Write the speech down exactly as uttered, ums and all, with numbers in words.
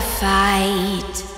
fight.